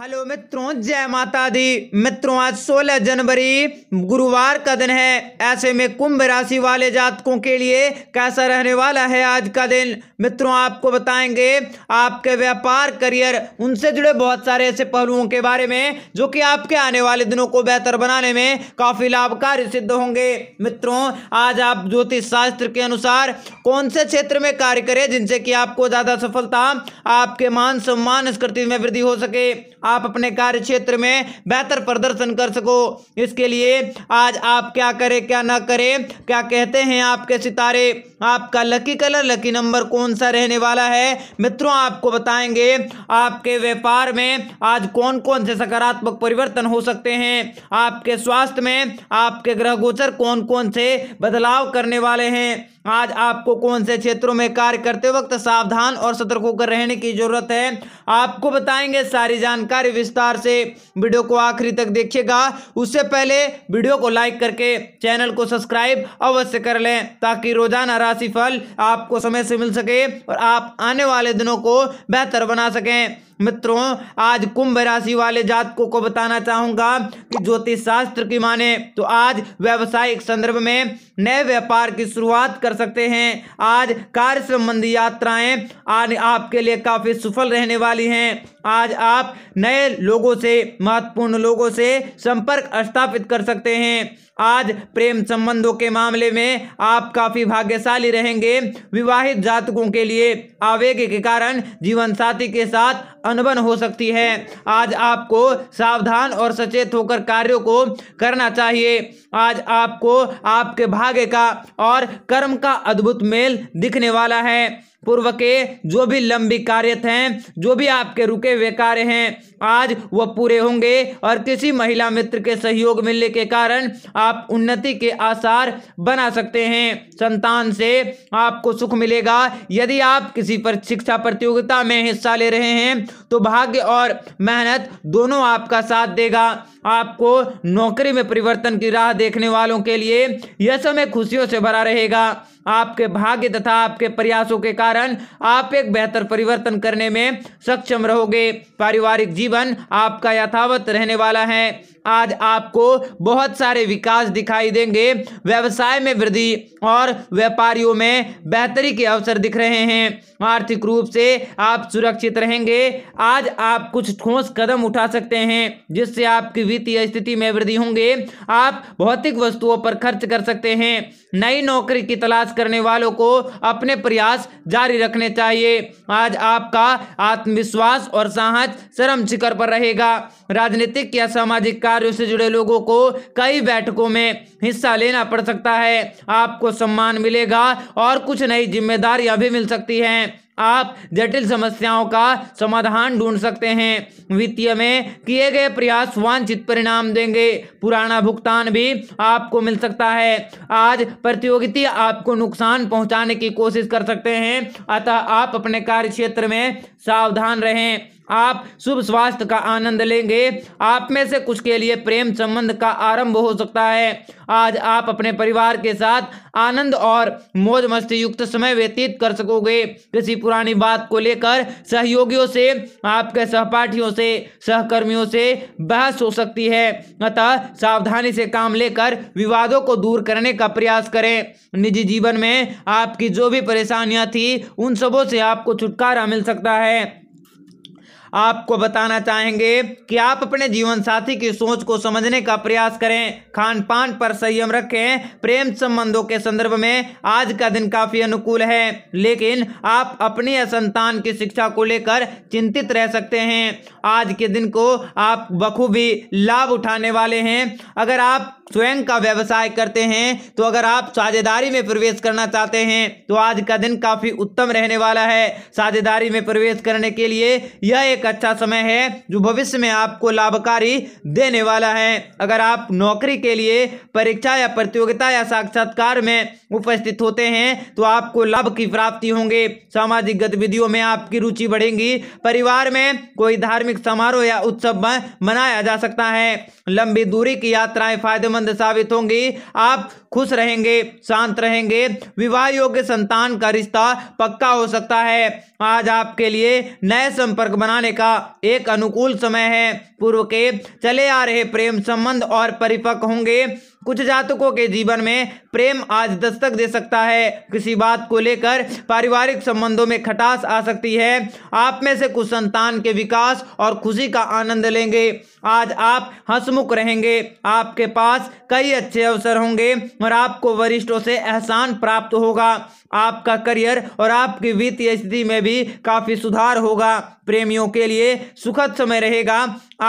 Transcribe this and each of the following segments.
Hello मित्रों, जय माता दी। मित्रों, आज 16 जनवरी गुरुवार का दिन है। ऐसे में कुंभ राशि वाले जातकों के लिए कैसा रहने वाला है आज का दिन? मित्रों, आपको बताएंगे आपके व्यापार, करियर, उनसे जुड़े बहुत सारे ऐसे पहलुओं के बारे में जो कि आपके आने वाले दिनों को बेहतर बनाने में काफ़ी लाभकारी सिद्ध होंगे। मित्रों, आज आप ज्योतिष शास्त्र के अनुसार कौन से क्षेत्र में कार्य करें जिनसे कि आपको ज़्यादा सफलता, आपके मान सम्मान, स्थिति में वृद्धि हो सके, आप अपने कार्य क्षेत्र में बेहतर प्रदर्शन कर सको। इसके लिए आज आप क्या करें, क्या ना करें, क्या कहते हैं आपके सितारे, आपका लकी कलर, लकी नंबर कौन सा रहने वाला है, मित्रों आपको बताएंगे। आपके व्यापार में आज कौन कौन से सकारात्मक परिवर्तन हो सकते हैं, आपके स्वास्थ्य में आपके ग्रह गोचर कौन कौन से बदलाव करने वाले हैं, आज आपको कौन से क्षेत्रों में कार्य करते वक्त सावधान और सतर्क होकर रहने की जरूरत है, आपको बताएंगे सारी जानकारी विस्तार से। वीडियो को आखिरी तक देखिएगा। उससे पहले वीडियो को लाइक करके चैनल को सब्सक्राइब अवश्य कर लें ताकि रोजाना राशिफल आपको समय से मिल सके और आप आने वाले दिनों को बेहतर बना सकें। मित्रों, आज कुंभ राशि वाले जातकों को बताना चाहूँगा कि ज्योतिष शास्त्र की माने तो आज व्यावसायिक संदर्भ में नए व्यापार की शुरुआत कर सकते हैं। आज कार्य संबंधी यात्राएं आज आपके लिए काफ़ी सफल रहने वाली हैं। आज आप नए लोगों से, महत्वपूर्ण लोगों से संपर्क स्थापित कर सकते हैं। आज प्रेम संबंधों के मामले में आप काफ़ी भाग्यशाली रहेंगे। विवाहित जातकों के लिए आवेग के कारण जीवन साथी के साथ अनबन हो सकती है। आज आपको सावधान और सचेत होकर कार्यों को करना चाहिए। आज आपको आपके भाग्य का और कर्म का अद्भुत मेल दिखने वाला है। पूर्व के जो भी लंबी कार्य हैं, जो भी आपके रुके हुए कार्य हैं, आज वह पूरे होंगे और किसी महिला मित्र के सहयोग मिलने के कारण आप उन्नति के आसार बना सकते हैं। संतान से आपको सुख मिलेगा। यदि आप किसी पर शिक्षा प्रतियोगिता में हिस्सा ले रहे हैं तो भाग्य और मेहनत दोनों आपका साथ देगा। आपको नौकरी में परिवर्तन की राह देखने वालों के लिए यह समय खुशियों से भरा रहेगा। आपके भाग्य तथा आपके प्रयासों के कारण आप एक बेहतर परिवर्तन करने में सक्षम रहोगे। पारिवारिक जीवन आपका यथावत रहने वाला है। आज आपको बहुत सारे विकास दिखाई देंगे। व्यवसाय में वृद्धि और व्यापारियों में बेहतरी के अवसर दिख रहे हैं। आर्थिक रूप से आप सुरक्षित रहेंगे। आज आप कुछ ठोस कदम उठा सकते हैं जिससे आपकी वित्तीय स्थिति में वृद्धि होंगे। आप भौतिक वस्तुओं पर खर्च कर सकते हैं। नई नौकरी की तलाश करने वालों को अपने प्रयास जारी रखने चाहिए। आज आपका आत्मविश्वास और साहस चरम शिखर पर रहेगा। राजनीतिक या सामाजिक कार्यों से जुड़े लोगों को कई बैठकों में हिस्सा लेना पड़ सकता है। आपको सम्मान मिलेगा और कुछ नई जिम्मेदारियां भी मिल सकती हैं। आप जटिल समस्याओं का समाधान ढूंढ सकते हैं। वित्तीय में किए गए प्रयास वांछित परिणाम देंगे। पुराना भुगतान भी आपको मिल सकता है। आज प्रतियोगिता आपको नुकसान पहुंचाने की कोशिश कर सकते हैं, अतः आप अपने कार्य क्षेत्र में सावधान रहें। आप शुभ स्वास्थ्य का आनंद लेंगे। आप में से कुछ के लिए प्रेम संबंध का आरंभ हो सकता है। आज आप अपने परिवार के साथ आनंद और मौज मस्ती युक्त समय व्यतीत कर सकोगे। किसी पुरानी बात को लेकर सहयोगियों से, आपके सहपाठियों से, सहकर्मियों से बहस हो सकती है, अतः सावधानी से काम लेकर विवादों को दूर करने का प्रयास करें। निजी जीवन में आपकी जो भी परेशानियां थी उन सबों से आपको छुटकारा मिल सकता है। आपको बताना चाहेंगे कि आप अपने जीवन साथी की सोच को समझने का प्रयास करें। खान पान पर संयम रखें। प्रेम संबंधों के संदर्भ में आज का दिन काफ़ी अनुकूल है, लेकिन आप अपनी या संतान की शिक्षा को लेकर चिंतित रह सकते हैं। आज के दिन को आप बखूबी लाभ उठाने वाले हैं। अगर आप स्वयं का व्यवसाय करते हैं तो, अगर आप साझेदारी में प्रवेश करना चाहते हैं तो आज का दिन काफ़ी उत्तम रहने वाला है। साझेदारी में प्रवेश करने के लिए यह एक अच्छा समय है जो भविष्य में आपको लाभकारी देने वाला है। अगर आप नौकरी के लिए परीक्षा या प्रतियोगिता या साक्षात्कार में उपस्थित होते हैं तो आपको लाभ की प्राप्ति होंगे। सामाजिक गतिविधियों में आपकी रुचि बढ़ेगी। परिवार में कोई धार्मिक समारोह या उत्सव मनाया जा सकता है। लंबी दूरी की यात्राएं फायदेमंद साबित होंगी। आप खुश रहेंगे, शांत रहेंगे। विवाह योग्य संतान का रिश्ता पक्का हो सकता है। आज आपके लिए नए संपर्क बनाने होने का एक अनुकूल समय है। पूर्व के चले आ रहे प्रेम संबंध और परिपक्व होंगे। कुछ जातकों के जीवन में प्रेम आज दस्तक दे सकता है। किसी बात को लेकर पारिवारिक संबंधों में खटास आ सकती है। आप में से कुछ संतान के विकास और खुशी का आनंद लेंगे। आज आप हंसमुख रहेंगे। आपके पास कई अच्छे अवसर होंगे और आपको वरिष्ठों से एहसान प्राप्त होगा। आपका करियर और आपकी वित्तीय स्थिति में भी काफी सुधार होगा। प्रेमियों के लिए सुखद समय रहेगा।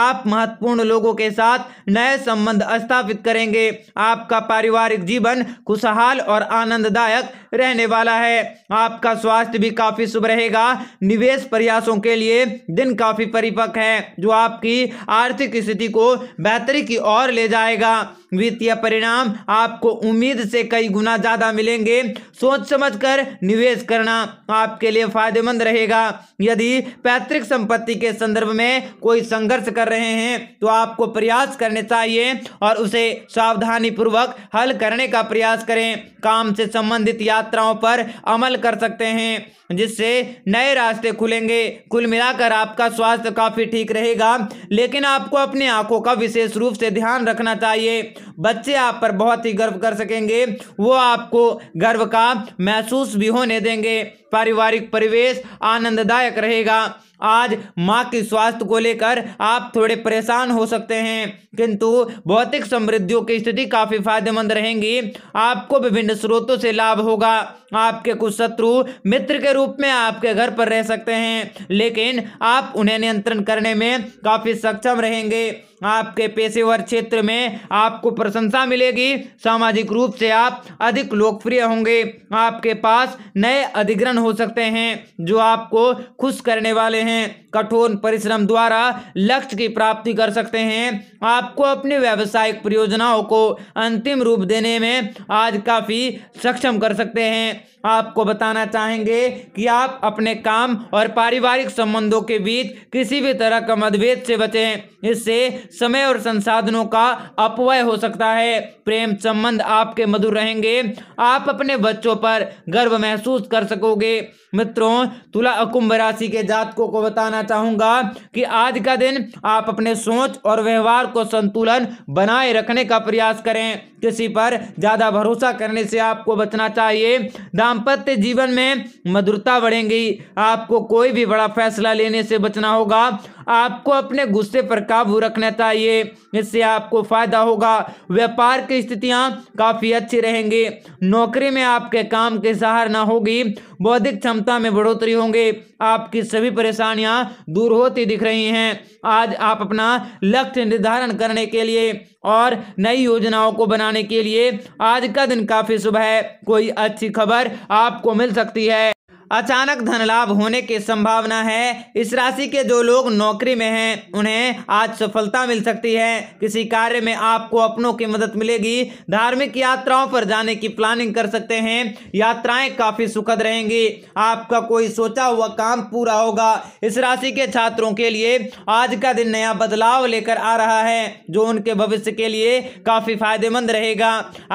आप महत्वपूर्ण लोगों के साथ नए संबंध स्थापित करेंगे। आपका पारिवारिक जीवन खुशहाल और आनंददायक रहने वाला है। आपका स्वास्थ्य भी काफी शुभ रहेगा। निवेश प्रयासों के लिए दिन काफी परिपक्व है, जो आपकी आर्थिक स्थिति को बेहतरी की ओर ले जाएगा। वित्तीय परिणाम आपको उम्मीद से कई गुना ज्यादा मिलेंगे। सोच समझकर निवेश करना आपके लिए फायदेमंद रहेगा। यदि पैतृक संपत्ति के संदर्भ में कोई संघर्ष कर रहे हैं तो आपको प्रयास करने चाहिए और उसे सावधानी पूर्वक हल करने का प्रयास करें। काम से संबंधित यात्राओं पर अमल कर सकते हैं, जिससे नए रास्ते खुलेंगे। कुल मिलाकर आपका स्वास्थ्य काफी ठीक रहेगा, लेकिन आपको अपनी आंखों का विशेष रूप से ध्यान रखना चाहिए। बच्चे आप पर बहुत ही गर्व कर सकेंगे, वो आपको गर्व का महसूस भी होने देंगे। पारिवारिक परिवेश आनंददायक रहेगा। आज मां के स्वास्थ्य को लेकर आप थोड़े परेशान हो सकते हैं, किंतु भौतिक समृद्धियों की स्थिति काफी फायदेमंद रहेंगी। आपको विभिन्न स्रोतों से लाभ होगा। आपके कुछ शत्रु मित्र के रूप में आपके घर पर रह सकते हैं, लेकिन आप उन्हें नियंत्रण करने में काफी सक्षम रहेंगे। आपके पेशेवर क्षेत्र में आपको प्रशंसा मिलेगी। सामाजिक रूप से आप अधिक लोकप्रिय होंगे। आपके पास नए अधिग्रहण हो सकते हैं, जो आपको खुश करने वाले हैं। कठोर परिश्रम द्वारा लक्ष्य की प्राप्ति कर सकते हैं। आपको अपनी व्यावसायिक परियोजनाओं को अंतिम रूप देने में आज काफी सक्षम कर सकते हैं। आपको बताना चाहेंगे कि आप अपने काम और पारिवारिक संबंधों के बीच किसी भी तरह का मतभेद से बचें, इससे समय और संसाधनों का अपव्यय हो सकता है। प्रेम संबंध आपके मधुर रहेंगे। आप अपने बच्चों पर गर्व महसूस कर सकोगे। मित्रों, तुला कुंभ राशि के जातकों को बताना चाहूंगा कि आज का दिन आप अपने सोच और व्यवहार को संतुलन बनाए रखने का प्रयास करें। किसी पर ज्यादा भरोसा करने से आपको बचना चाहिए। दाम्पत्य जीवन में मधुरता बढ़ेगी। आपको कोई भी बड़ा फैसला लेने से बचना होगा। आपको अपने गुस्से पर काबू रखना चाहिए, इससे आपको फायदा होगा। व्यापार की स्थितियां काफी अच्छी रहेंगी। नौकरी में आपके काम की सराहना होगी। बौद्धिक क्षमता में बढ़ोतरी होंगे। आपकी सभी परेशानियां दूर होती दिख रही हैं। आज आप अपना लक्ष्य निर्धारण करने के लिए और नई योजनाओं को बनाने के लिए आज का दिन काफी शुभ है। कोई अच्छी खबर आपको मिल सकती है। अचानक धन लाभ होने की संभावना है। इस राशि के जो लोग नौकरी में हैं उन्हें आज सफलता मिल सकती है। किसी कार्य में आपको अपनों की मदद मिलेगी। धार्मिक यात्राओं पर जाने की प्लानिंग कर सकते हैं। यात्राएं काफी सुखद रहेंगी। आपका कोई सोचा हुआ काम पूरा होगा। इस राशि के छात्रों के लिए आज का दिन नया बदलाव लेकर आ रहा है, जो उनके भविष्य के लिए काफी फायदेमंद रहेगा।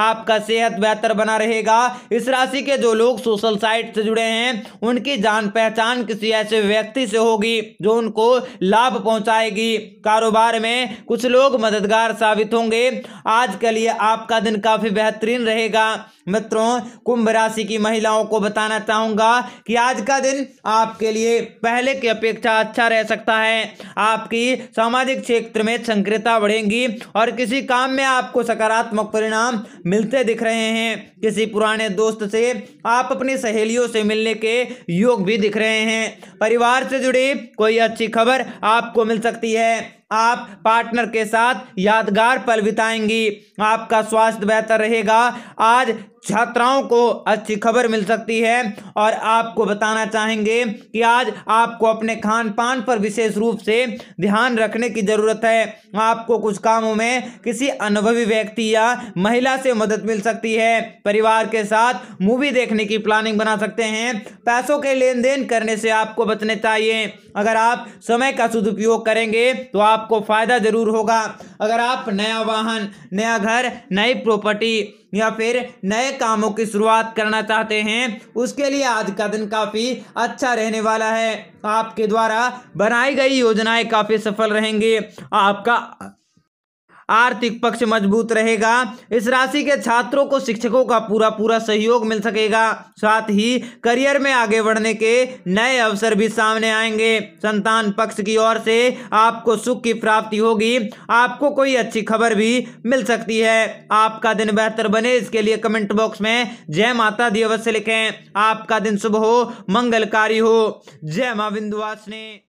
आपका सेहत बेहतर बना रहेगा। इस राशि के जो लोग सोशल साइट से जुड़े हैं उनकी जान पहचान किसी ऐसे व्यक्ति से होगी जो उनको लाभ पहुंचाएगी। कारोबार में कुछ लोग मददगार साबित होंगे। आज के लिए आपका दिन काफी बेहतरीन रहेगा। मित्रों, कुंभ राशि की महिलाओं को बताना चाहूंगा कि आज का दिन आपके लिए पहले की अपेक्षा अच्छा रह सकता है। आपकी सामाजिक क्षेत्र में सक्रियता बढ़ेगी और किसी काम में आपको सकारात्मक परिणाम मिलते दिख रहे हैं। किसी पुराने दोस्त से आप अपनी सहेलियों से मिलने के योग भी दिख रहे हैं। परिवार से जुड़ी कोई अच्छी खबर आपको मिल सकती है। आप पार्टनर के साथ यादगार पल बिताएंगी। आपका स्वास्थ्य बेहतर रहेगा। आज छात्राओं को अच्छी खबर मिल सकती है। और आपको बताना चाहेंगे कि आज आपको अपने खान पान पर विशेष रूप से ध्यान रखने की ज़रूरत है। आपको कुछ कामों में किसी अनुभवी व्यक्ति या महिला से मदद मिल सकती है। परिवार के साथ मूवी देखने की प्लानिंग बना सकते हैं। पैसों के लेन देन करने से आपको बचना चाहिए। अगर आप समय का सदुपयोग करेंगे तो आपको फ़ायदा ज़रूर होगा। अगर आप नया वाहन, नया घर, नई प्रॉपर्टी या फिर नए कामों की शुरुआत करना चाहते हैं, उसके लिए आज का दिन काफ़ी अच्छा रहने वाला है। आपके द्वारा बनाई गई योजनाएं काफ़ी सफल रहेंगी। आपका आर्थिक पक्ष मजबूत रहेगा। इस राशि के छात्रों को शिक्षकों का पूरा सहयोग मिल सकेगा। साथ ही करियर में आगे बढ़ने के नए अवसर भी सामने आएंगे। संतान पक्ष की ओर से आपको सुख की प्राप्ति होगी। आपको कोई अच्छी खबर भी मिल सकती है। आपका दिन बेहतर बने इसके लिए कमेंट बॉक्स में जय माता दी अवश्य लिखें। आपका दिन शुभ हो, मंगलकारी हो। जय मां विंध्यवासिनी।